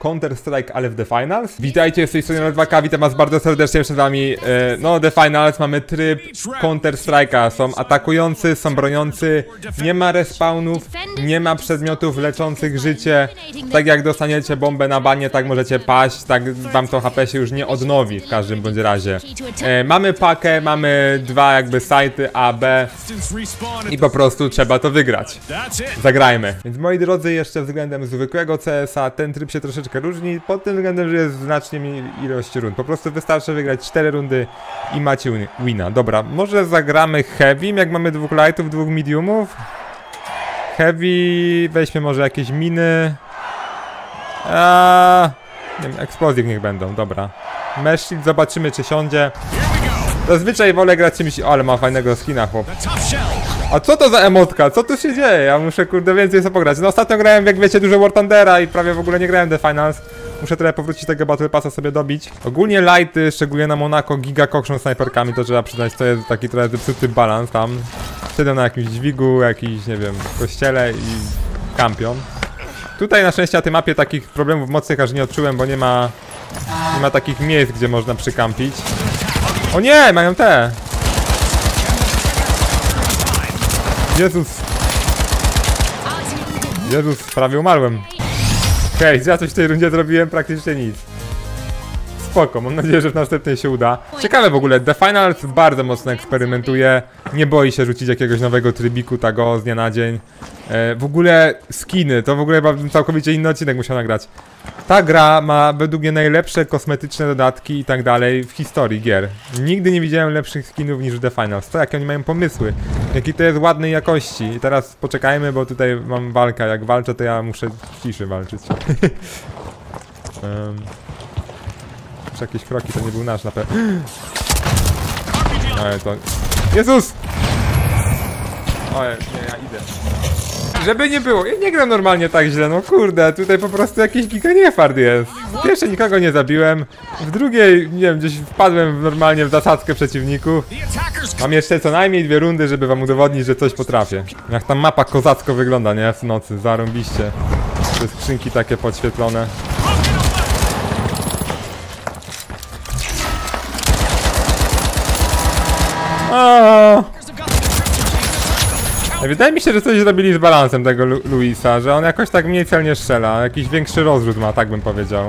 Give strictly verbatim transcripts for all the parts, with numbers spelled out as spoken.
Counter-Strike, ale w The Finals. Witajcie, z tej strony Nord dwa K, witam was bardzo serdecznie przed wami. E, no, The Finals, mamy tryb Counter-Strike'a. Są atakujący, są broniący, nie ma respawnów, nie ma przedmiotów leczących życie. Tak jak dostaniecie bombę na banie, tak możecie paść, tak wam to H P się już nie odnowi w każdym bądź razie. E, mamy pakę, mamy dwa jakby sajty A, B i po prostu trzeba to wygrać. Zagrajmy. Więc moi drodzy, jeszcze względem zwykłego C S a ten tryb się troszeczkę różni, pod tym względem, że jest znacznie mniej ilości rund. Po prostu wystarczy wygrać cztery rundy i macie wina. Dobra, może zagramy heavy, jak mamy dwóch lightów, dwóch mediumów. Heavy, weźmy może jakieś miny. Eee, nie wiem, eksplozje niech będą, dobra. Meshit, zobaczymy czy siądzie. Zazwyczaj wolę grać czymś... O, ale ma fajnego skina, chłop. A co to za emotka? Co tu się dzieje? Ja muszę kurde więcej sobie pograć. No ostatnio grałem, jak wiecie, dużo War Thundera i prawie w ogóle nie grałem The Finals. Muszę trochę powrócić tego Battle Passa sobie dobić. Ogólnie lighty, szczególnie na Monaco, giga kokszą snajperkami, to trzeba przyznać, to jest taki trochę zepsuty balans tam. Siedzą na jakimś dźwigu, jakiś, nie wiem, kościele i kampion. Tutaj na szczęście na tej mapie takich problemów mocnych aż nie odczułem, bo nie ma... Nie ma takich miejsc, gdzie można przykampić. O nie, mają te! Jezus! Jezus, prawie umarłem. Hej, ja coś w tej rundzie zrobiłem, praktycznie nic. Spoko, mam nadzieję, że w następnej się uda. Ciekawe w ogóle, The Finals bardzo mocno eksperymentuje. Nie boi się rzucić jakiegoś nowego trybiku, tak o, z dnia na dzień. E, w ogóle skiny, to w ogóle chyba całkowicie inny odcinek musiał nagrać. Ta gra ma według mnie najlepsze kosmetyczne dodatki i tak dalej w historii gier. Nigdy nie widziałem lepszych skinów niż The Finals. To jakie oni mają pomysły, jaki to jest ładnej jakości. I teraz poczekajmy, bo tutaj mam walkę. Jak walczę, to ja muszę w ciszy walczyć. um. Jakieś kroki, to nie był nasz na pewno. Ale to... Jezus! Ojej, nie, ja idę. Żeby nie było, ja nie gram normalnie tak źle, no kurde, tutaj po prostu jakiś giga niefart jest. W pierwszej nikogo nie zabiłem, w drugiej, nie wiem, gdzieś wpadłem normalnie w zasadzkę przeciwników. Mam jeszcze co najmniej dwie rundy, żeby wam udowodnić, że coś potrafię. Jak tam mapa kozacko wygląda, nie? W nocy, zarąbiście. Te skrzynki takie podświetlone. O! Wydaje mi się, że coś zrobili z balansem tego Lu Luisa, że on jakoś tak mniej celnie strzela, jakiś większy rozrzut ma, tak bym powiedział.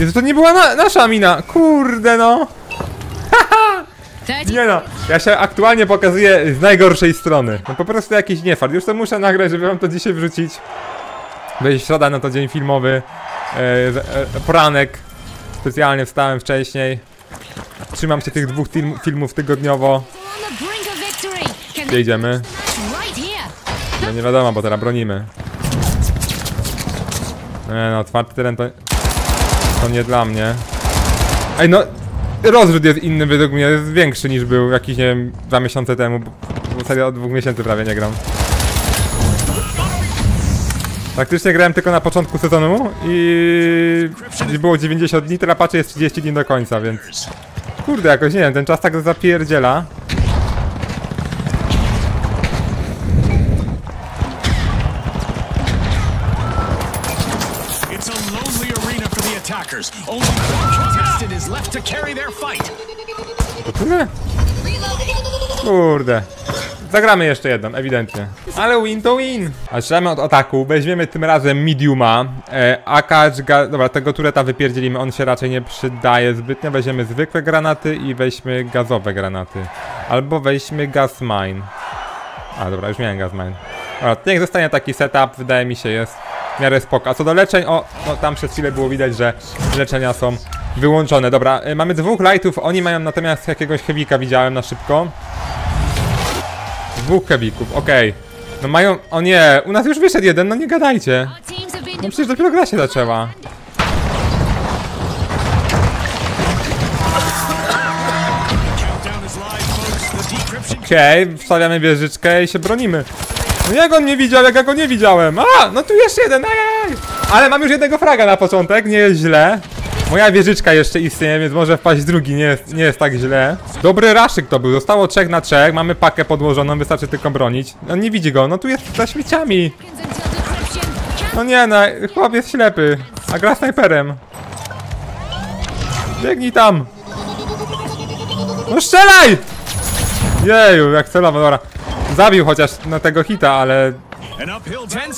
Jezu, to nie była na nasza mina, kurde no! Nie no, ja się aktualnie pokazuję z najgorszej strony. No po prostu jakiś niefart. Już to muszę nagrać, żeby wam to dzisiaj wrzucić. Będzie środa, na to dzień filmowy. E, e, poranek. Specjalnie wstałem wcześniej. Trzymam się tych dwóch film, filmów tygodniowo. Jedziemy. No nie wiadomo, bo teraz bronimy. E, no, otwarty teren to... To nie dla mnie. Ej no... Rozrzut jest inny według mnie, jest większy niż był jakiś, nie wiem, dwa miesiące temu, bo serio od dwóch miesięcy prawie nie gram. Praktycznie grałem tylko na początku sezonu i było dziewięćdziesiąt dni, teraz patrzę jest trzydzieści dni do końca, więc... Kurde, jakoś nie wiem, ten czas tak zapierdziela. Kurde. Zagramy jeszcze jedną, ewidentnie. Ale win to win. A zaczynamy od ataku, weźmiemy tym razem mediuma. e, A K, dobra, tego tureta wypierdzielimy, on się raczej nie przydaje zbytnio. Weźmiemy zwykłe granaty i weźmy gazowe granaty. Albo weźmy gas mine. A dobra, już miałem gas mine. Dobra, niech zostanie taki setup, wydaje mi się jest w miarę spoko. A co do leczeń, o, no tam przez chwilę było widać, że leczenia są wyłączone. Dobra, y, mamy dwóch lightów, oni mają natomiast jakiegoś heavy'ka, widziałem na szybko. Dwóch heavy'ków, okej. Okay. No mają, o nie, u nas już wyszedł jeden, no nie gadajcie. No przecież dopiero gra się zaczęła. Okej, okay, wstawiamy wieżyczkę i się bronimy. No jak on nie widział, jak ja go nie widziałem? A, no tu jeszcze jeden, ej! Ale mam już jednego fraga na początek, nie jest źle. Moja wieżyczka jeszcze istnieje, więc może wpaść drugi, nie jest, nie jest tak źle. Dobry raszyk to był, zostało trzech na trzech, mamy pakę podłożoną, wystarczy tylko bronić. On nie widzi go, no tu jest za śmieciami. No nie, no, chłop jest ślepy, a gra snajperem. Biegnij tam! No strzelaj! Jeju, jak celowo, dobra. Zabił chociaż na tego hita, ale...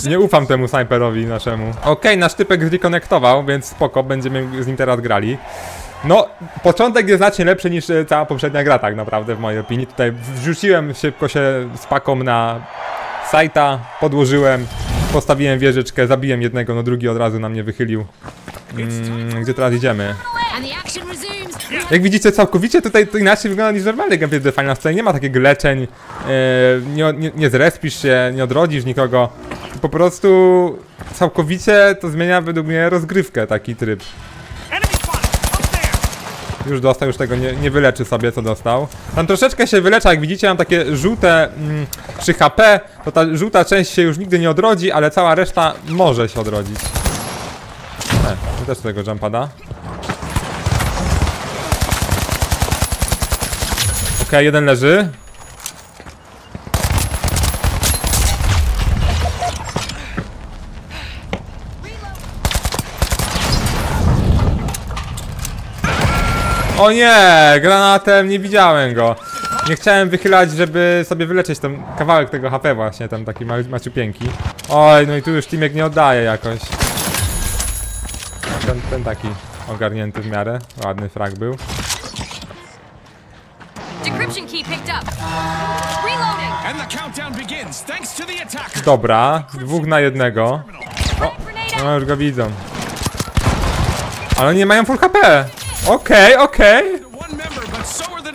nie ufam temu snajperowi naszemu. Okej, okay, nasz typek zrekonektował, więc spoko, będziemy z nim teraz grali. No, początek jest znacznie lepszy niż cała poprzednia gra tak naprawdę w mojej opinii. Tutaj wrzuciłem szybko się z paką na sajta, podłożyłem, postawiłem wieżyczkę, zabiłem jednego, no drugi od razu na mnie wychylił. Mm, gdzie teraz idziemy? Jak widzicie, całkowicie tutaj to inaczej wygląda niż normalny gameplay The Finals. Nie ma takich leczeń, yy, nie, nie, nie zrespisz się, nie odrodzisz nikogo. Po prostu całkowicie to zmienia według mnie rozgrywkę, taki tryb. Już dostał, już tego nie, nie wyleczy sobie, co dostał. Tam troszeczkę się wylecza, jak widzicie, mam takie żółte mm, trzy HP. To ta żółta część się już nigdy nie odrodzi, ale cała reszta może się odrodzić. E, też tego jumpada. Okej, okay, jeden leży. O nie, granatem nie widziałem go. Nie chciałem wychylać, żeby sobie wyleczyć ten kawałek tego H P właśnie, tam taki ma maciupieńki. Oj, no i tu już Timek nie oddaje jakoś. Ten, ten taki ogarnięty w miarę, ładny frag był. Dobra, dwóch na jednego. O, no już go widzą. Ale nie mają full H P. Okej, okay, okej. Okay.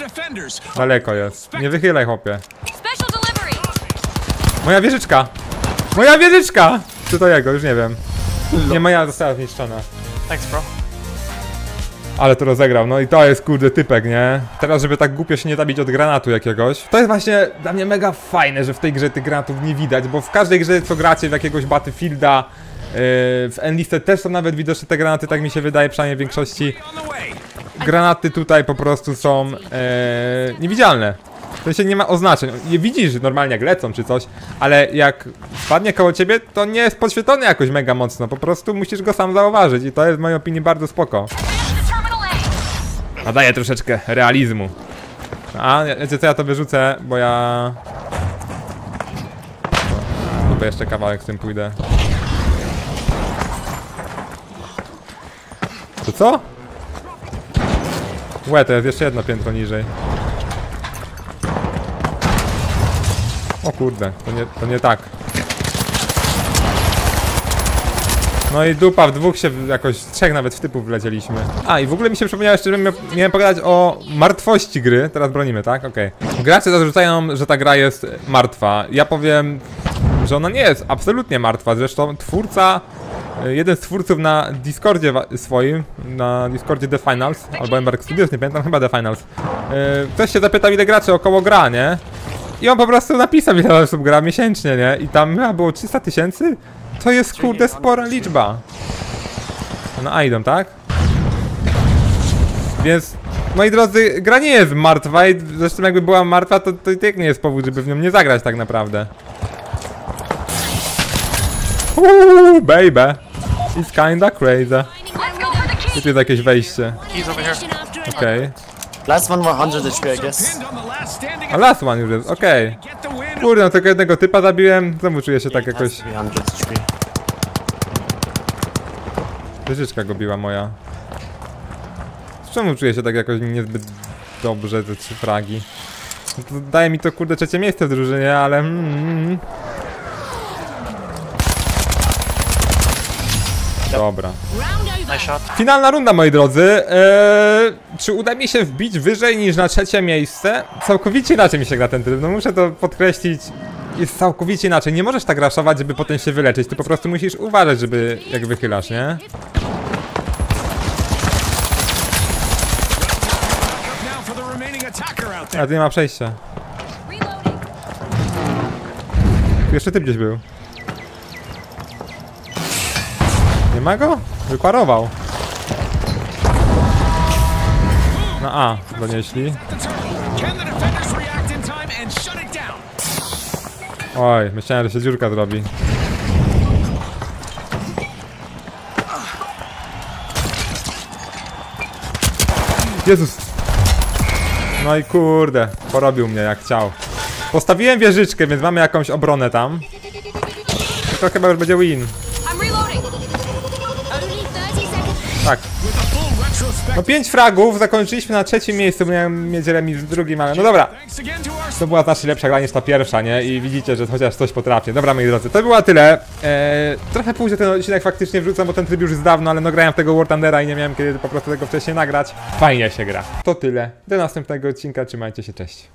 Daleko jest. Nie wychylaj, chłopie. Moja wieżyczka. Moja wieżyczka! Czy to jego? Już nie wiem. Nie, moja została zniszczona. Thanks, bro. Ale to rozegrał, no i to jest kurde typek, nie? Teraz, żeby tak głupio się nie zabić od granatu jakiegoś. To jest właśnie dla mnie mega fajne, że w tej grze tych granatów nie widać, bo w każdej grze co gracie w jakiegoś Battlefielda, yy, w Enlisted też są nawet widoczne te granaty, tak mi się wydaje, przynajmniej w większości. Granaty tutaj po prostu są yy, niewidzialne. To się nie ma oznaczeń, nie widzisz normalnie jak lecą czy coś, ale jak wpadnie koło ciebie, to nie jest podświetlony jakoś mega mocno, po prostu musisz go sam zauważyć i to jest w mojej opinii bardzo spoko. Nadaje troszeczkę realizmu. A, wiecie co, ja to wyrzucę, bo ja... Chyba jeszcze kawałek z tym pójdę. To co? Łe, to jest jeszcze jedno piętro niżej. O kurde, to nie, to nie tak. No i dupa, w dwóch się jakoś, trzech nawet w typów wlecieliśmy. A i w ogóle mi się przypomniało jeszcze, że miałem pogadać o martwości gry. Teraz bronimy, tak? Okej. Okay. Gracze zarzucają, że ta gra jest martwa. Ja powiem, że ona nie jest absolutnie martwa. Zresztą twórca, jeden z twórców na Discordzie swoim, na Discordzie The Finals, albo Embark Studios, nie pamiętam, chyba The Finals. Ktoś się zapytał, ile graczy około gra, nie? I on po prostu napisał, ile osób gra miesięcznie, nie? I tam chyba było trzysta tysięcy? To jest kurde spora liczba. No a idą, tak? Więc, moi drodzy, gra nie jest martwa i zresztą jakby była martwa, to, to i tak nie jest powód, żeby w nią nie zagrać tak naprawdę. Uuu, baby. It's kinda crazy. I tu jest jakieś wejście. Okej. Okay. Last one sto HP, I guess. A last one już jest, okej. Okay. Kurde, no tylko jednego typa zabiłem, znowu czuję się tak jakoś... Wieżyczka go biła moja. Czemu czuję się tak jakoś niezbyt dobrze, te trzy fragi? To daje mi to kurde trzecie miejsce w drużynie, ale... Mm. Dobra. Finalna runda, moi drodzy. Eee, czy uda mi się wbić wyżej niż na trzecie miejsce? Całkowicie inaczej mi się gra ten tryb, no muszę to podkreślić. Jest całkowicie inaczej, nie możesz tak raszować, żeby potem się wyleczyć. Ty po prostu musisz uważać, żeby jak wychylasz, nie? A tu nie ma przejścia. Jeszcze typ gdzieś był. Nie ma go? Wyparował. Na A donieśli. Oj, myślałem, że się dziurka zrobi. Jezus! No i kurde, porobił mnie jak chciał. Postawiłem wieżyczkę, więc mamy jakąś obronę tam. To chyba już będzie win. Tak. No pięć fragów, zakończyliśmy na trzecim miejscu, miałem mieć remis w drugim, ale no dobra. To była znacznie lepsza gra niż ta pierwsza, nie? I widzicie, że chociaż coś potrafię. Dobra, moi drodzy, to było tyle. Eee, trochę później ten odcinek faktycznie wrzucam, bo ten tryb już jest dawno, ale no grałem w tego War Thundera i nie miałem kiedy po prostu tego wcześniej nagrać. Fajnie się gra. To tyle. Do następnego odcinka, trzymajcie się, cześć.